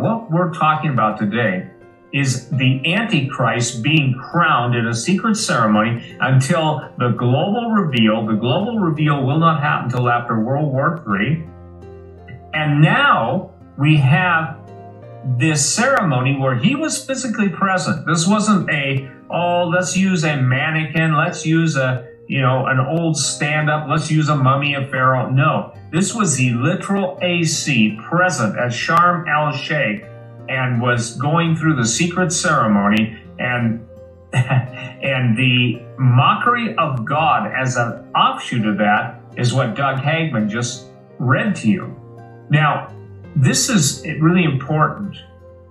And what we're talking about today is the Antichrist being crowned in a secret ceremony until the global reveal. The global reveal will not happen until after World War III. And now we have this ceremony where he was physically present. This wasn't a, oh, let's use a mannequin, let's use a, you know, an old stand-up, let's use a mummy of Pharaoh. No, this was the literal AC present at Sharm el Sheikh and was going through the secret ceremony, and the mockery of God as an offshoot of that is what Doug Hagmann just read to you. Now, this is really important.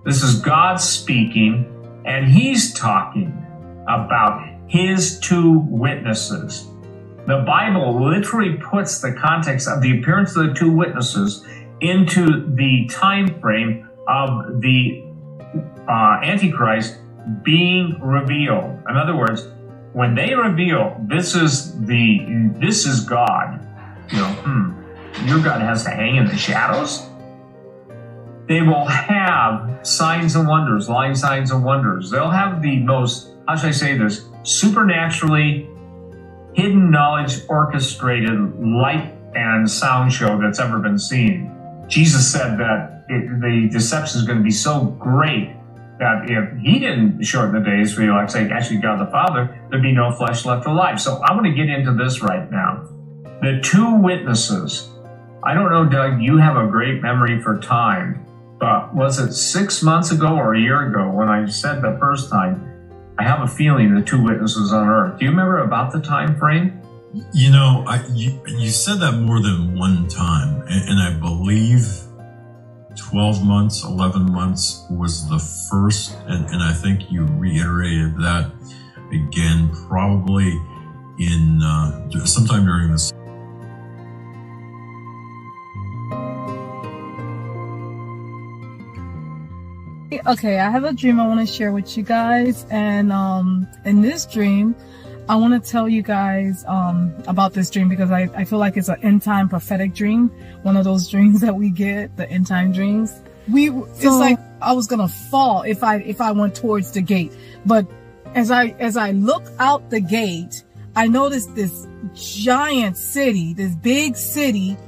This is God speaking, and he's talking about his two witnesses. The Bible literally puts the context of the appearance of the two witnesses into the time frame of the Antichrist being revealed. In other words, when they reveal, this is God. You know, your God has to hang in the shadows. They will have signs and wonders, lying signs and wonders. They'll have the most, how should I say this, supernaturally hidden knowledge orchestrated light and sound show that's ever been seen. Jesus said that the deception is going to be so great that if he didn't shorten the days for you, like say, actually God the Father, there'd be no flesh left alive. So I'm going to get into this right now. The two witnesses. I don't know, Doug, you have a great memory for time, but was it 6 months ago or a year ago when I said the first time, I have a feeling the two witnesses on earth? Do you remember about the time frame? You know, you said that more than one time, and I believe 12 months, 11 months was the first, and I think you reiterated that again probably in sometime during this. Okay, I have a dream I want to share with you guys, and in this dream, I want to tell you guys about this dream because I feel like it's an end-time prophetic dream, one of those dreams that we get, the end-time dreams. It's like I was gonna fall if I went towards the gate, but as I look out the gate, I noticed this giant city, this big city,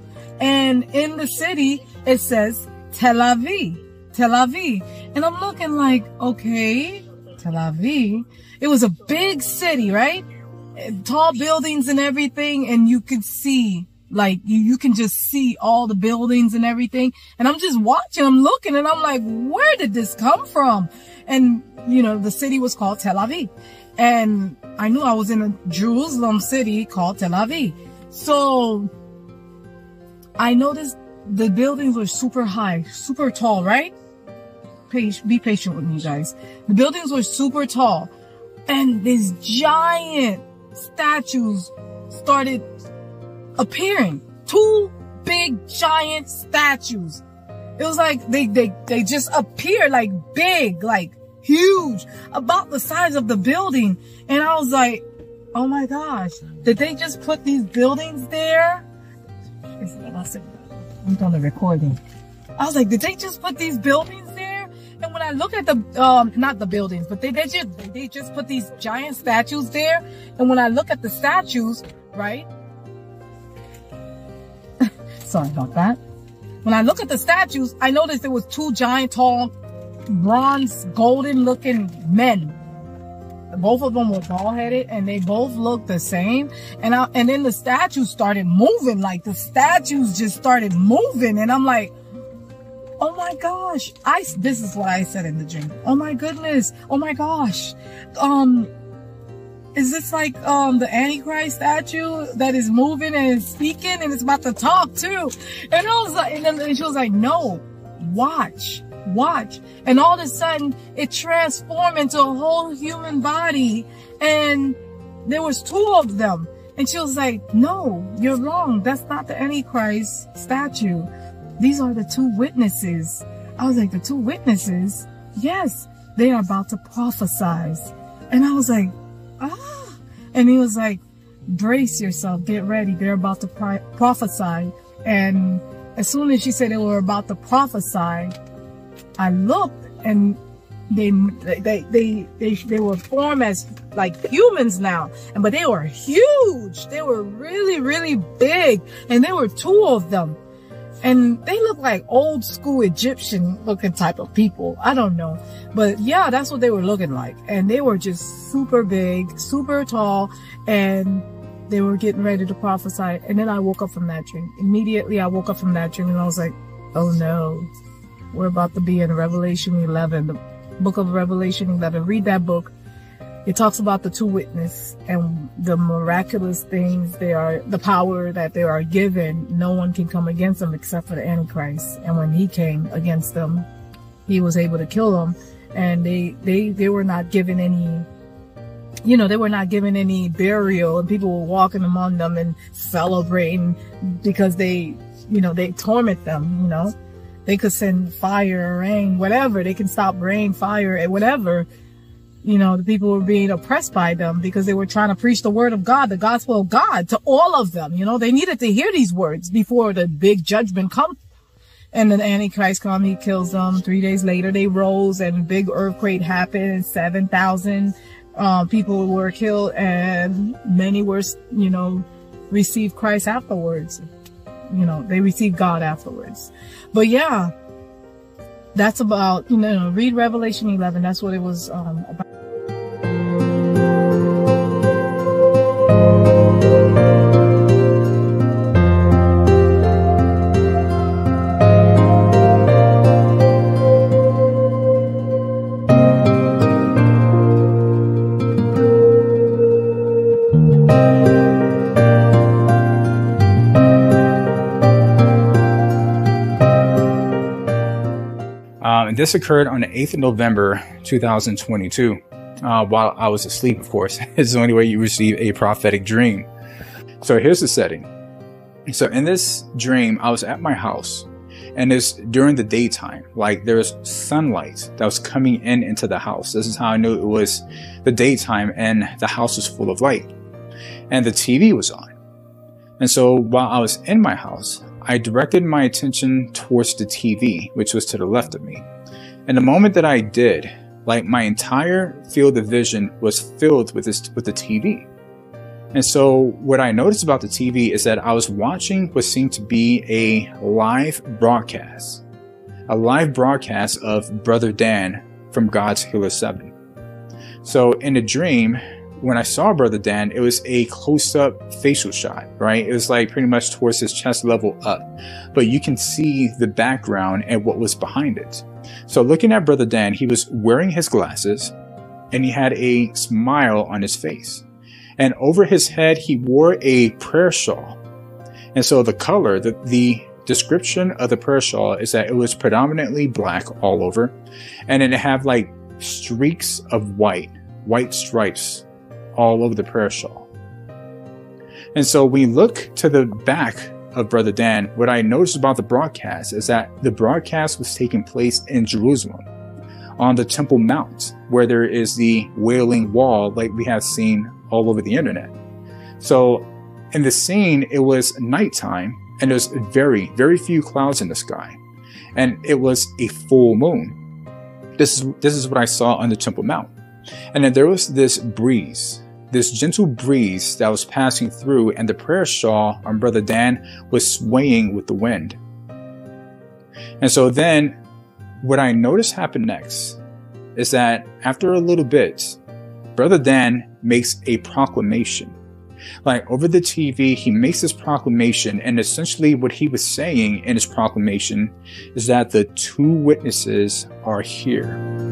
and in the city it says Tel Aviv. Tel Aviv. And I'm looking like, okay, Tel Aviv. It was a big city, right? Tall buildings and everything. And you could see, like, you can just see all the buildings and everything. And I'm just watching, I'm looking, and I'm like, where did this come from? And, you know, the city was called Tel Aviv. And I knew I was in a Jerusalem city called Tel Aviv. So I noticed the buildings were super high, super tall, right? Be patient with me, guys. The buildings were super tall, and these giant statues started appearing. Two big giant statues. It was like they just appeared, like big, like huge, about the size of the building. And I was like, oh my gosh, did they just put these buildings there? I'm on the recording. I was like, did they just put these buildings there? And when I look at the, not the buildings, but they just put these giant statues there. And when I look at the statues, right? Sorry about that. When I look at the statues, I noticed there was two giant, tall, bronze, golden looking men. Both of them were bald headed, and they both looked the same. And then the statues started moving, like the statues just started moving. And I'm like, oh my gosh, this is what I said in the dream. Oh my goodness. Oh my gosh. Is this like, the Antichrist statue that is moving and is speaking and it's about to talk too? And I was like, and she was like, no, watch. And all of a sudden it transformed into a whole human body, and there was two of them. And she was like, no, you're wrong, that's not the Antichrist statue, these are the two witnesses. I was like, the two witnesses? Yes, they are about to prophesize. And I was like, ah. And he was like, brace yourself, get ready, they're about to prophesy. And as soon as she said they were about to prophesy, I looked, and they were formed as like humans now, but they were huge. They were really, really big, and there were two of them. And they look like old school Egyptian looking type of people. I don't know. But yeah, that's what they were looking like. And they were just super big, super tall, and they were getting ready to prophesy. And then I woke up from that dream. Immediately I woke up from that dream, and I was like, oh no, we're about to be in Revelation 11, the book of Revelation 11. Read that book. It talks about the two witnesses and the miraculous things they are, the power that they are given. No one can come against them except for the Antichrist. And when he came against them, he was able to kill them. And they were not given any, you know, they were not given any burial, and people were walking among them and celebrating because they, you know, they torment them, you know. They could send fire, rain, whatever. They can stop rain, fire, and whatever. You know, the people were being oppressed by them because they were trying to preach the word of God, the gospel of God, to all of them. You know, they needed to hear these words before the big judgment comes. And then the Antichrist comes, he kills them. 3 days later, they rose, and a big earthquake happened. 7,000 people were killed, and many were, you know, received Christ afterwards. You know, they received God afterwards. But yeah, that's about, you know, read Revelation 11. That's what it was about. This occurred on the 8th of November, 2022, while I was asleep, of course. It's the only way you receive a prophetic dream. So here's the setting. So in this dream, I was at my house, and it's during the daytime. Like, there was sunlight that was coming in into the house. This is how I knew it was the daytime, and the house was full of light, and the TV was on. And so while I was in my house, I directed my attention towards the TV, which was to the left of me. And the moment that I did, like, my entire field of vision was filled with the TV. And so what I noticed about the TV is that I was watching what seemed to be a live broadcast of Brother Dan from God's Healer 7. So in the dream, when I saw Brother Dan, it was a close-up facial shot, right? It was like pretty much towards his chest level up, but you can see the background and what was behind it. So looking at Brother Dan, he was wearing his glasses, and he had a smile on his face. And over his head, he wore a prayer shawl. And so the color, the description of the prayer shawl is that it was predominantly black all over, and then it had like streaks of white, white stripes all over the prayer shawl. And so we look to the back of Brother Dan. What I noticed about the broadcast is that the broadcast was taking place in Jerusalem on the Temple Mount, where there is the Wailing Wall, like we have seen all over the internet. So in the scene, it was nighttime, and there's very, very few clouds in the sky, and it was a full moon. This is what I saw on the Temple Mount. And then there was this breeze, this gentle breeze that was passing through, and the prayer shawl on Brother Dan was swaying with the wind. And so then what I noticed happened next is that after a little bit, Brother Dan makes a proclamation. Like, over the TV, he makes this proclamation, and essentially what he was saying in his proclamation is that the two witnesses are here.